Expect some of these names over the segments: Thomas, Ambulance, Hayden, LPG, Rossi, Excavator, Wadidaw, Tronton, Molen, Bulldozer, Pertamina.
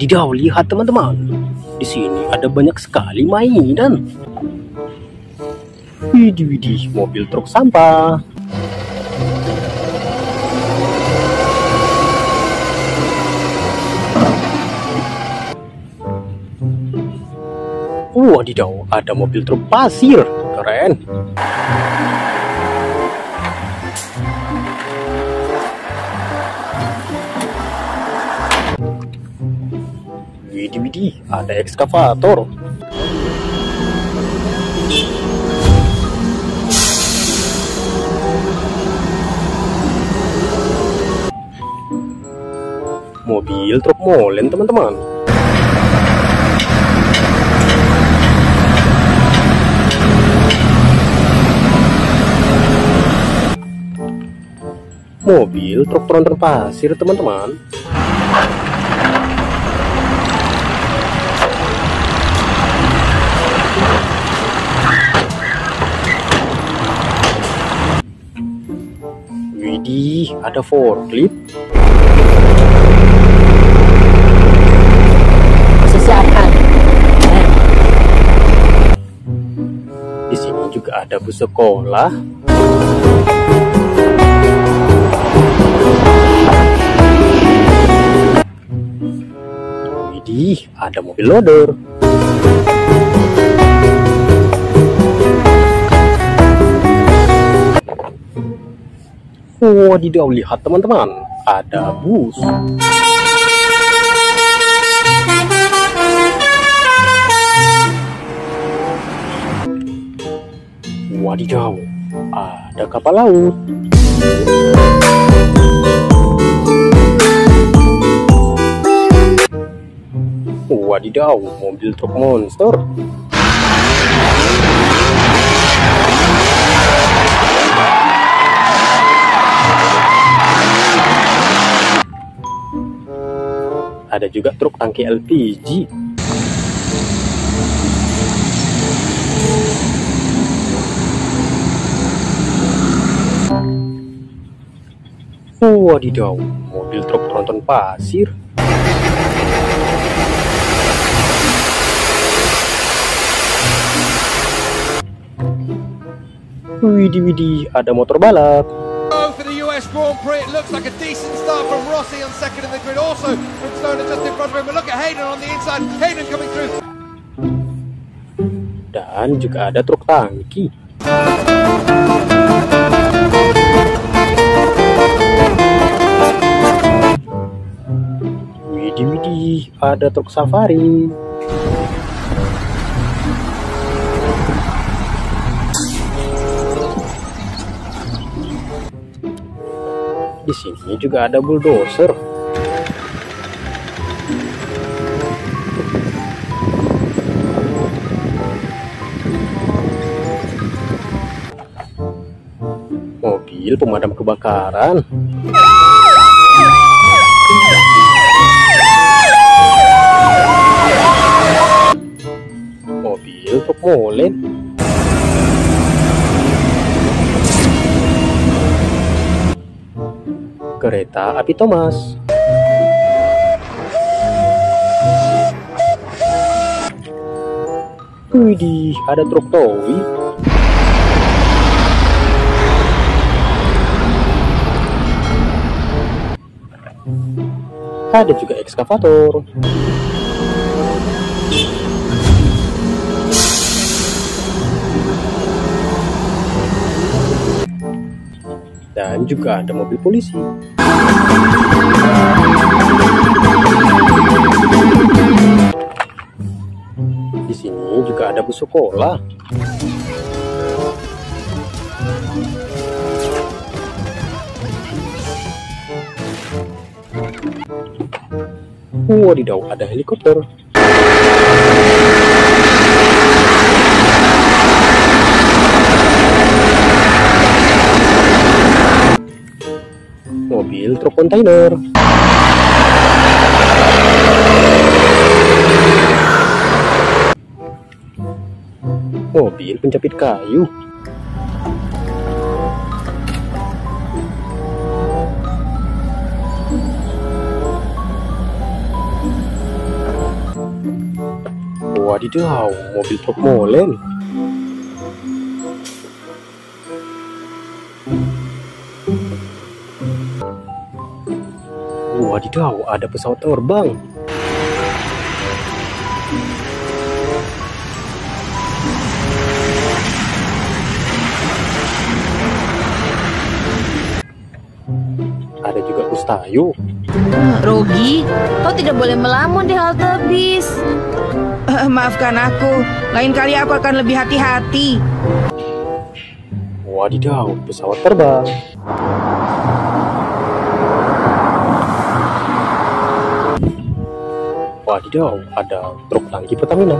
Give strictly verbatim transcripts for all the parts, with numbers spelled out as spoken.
Wadidaw, lihat teman-teman, di sini ada banyak sekali mainan. Widih, widih, mobil truk sampah. Wadidaw, ada mobil truk pasir, keren. Widih, widih, ada ekskavator. Mobil truk molen, teman-teman. Mobil truk tronton pasir, teman-teman. Widih, ada forklift. Di sini juga ada bus sekolah. Widih, ada mobil loader. Wadidaw, lihat teman-teman, ada bus. Wadidaw, ada kapal laut. Wadidaw, mobil truk monster. Ada juga truk tangki L P G. Wadidaw, mobil truk tronton pasir. Widih, widih, ada motor balap. Grand Prix, it looks like a decent start from Rossi on second in the grid, also from Stoner just in front of him, but look at Hayden on the inside, Hayden coming through. Dan juga ada truk tangki. Widih, widih, ada truk safari. Di sini juga ada bulldozer. Mobil pemadam kebakaran. Mobil truk molen. Kereta api Thomas. Widih, ada truk towi. Ada juga ekskavator. Dan juga ada mobil polisi. Di sini juga ada bus sekolah. Wadidaw, ada helikopter. Mobil truk kontainer. Mobil penjepit kayu. Wadidaw, mobil truk mole nih. Wadidaw, ada pesawat terbang. Ada juga kustayu. Rogi, kau tidak boleh melamun di halte bis. Uh, maafkan aku, lain kali aku akan lebih hati-hati. Wadidaw, pesawat terbang. Wadidaw, ada truk tangki Pertamina.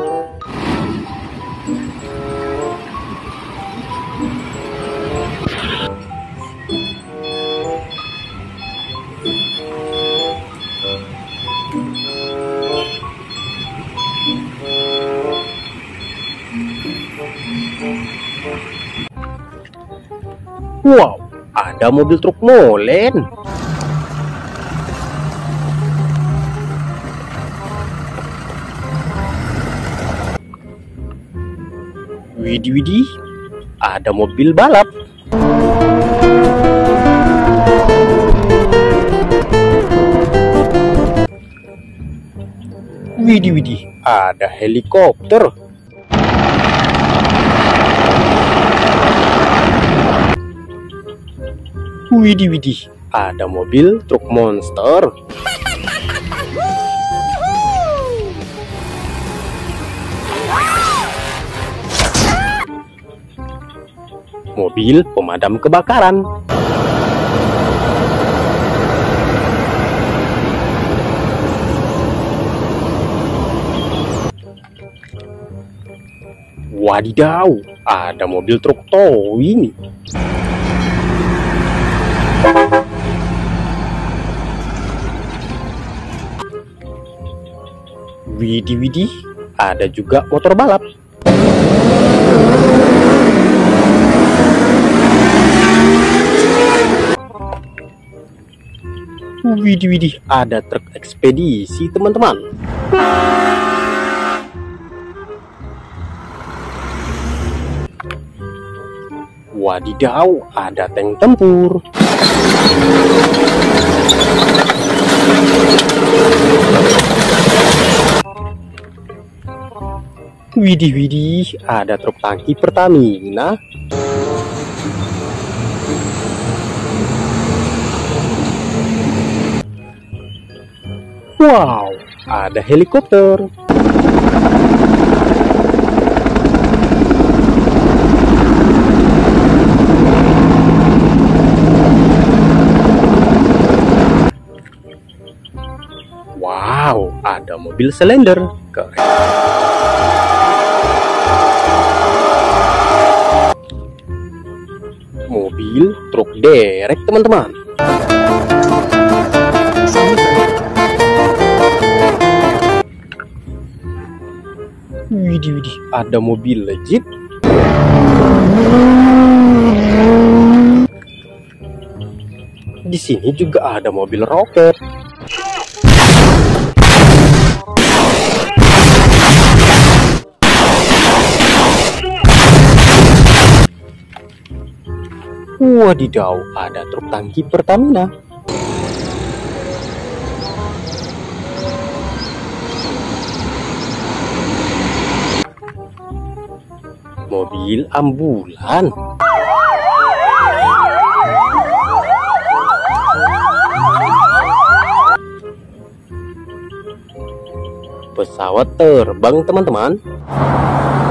Wow, ada mobil truk molen. Widih widih, ada mobil balap. Widih widih, ada helikopter. Widih widih, ada mobil truk monster. Mobil pemadam kebakaran. Wadidaw, ada mobil truk towing. Widih widih, ada juga motor balap. Widih widih, ada truk ekspedisi teman-teman. Wadidaw, ada tank tempur. Widih widih, ada truk tangki Pertamina. Wow, ada helikopter. Wow, ada mobil silinder. Keren. Mobil truk derek teman-teman. Widih widih, ada mobil jeep. Di sini juga ada mobil roket. Wadidaw, ada truk tangki Pertamina. Mobil ambulan. Pesawat terbang teman-teman.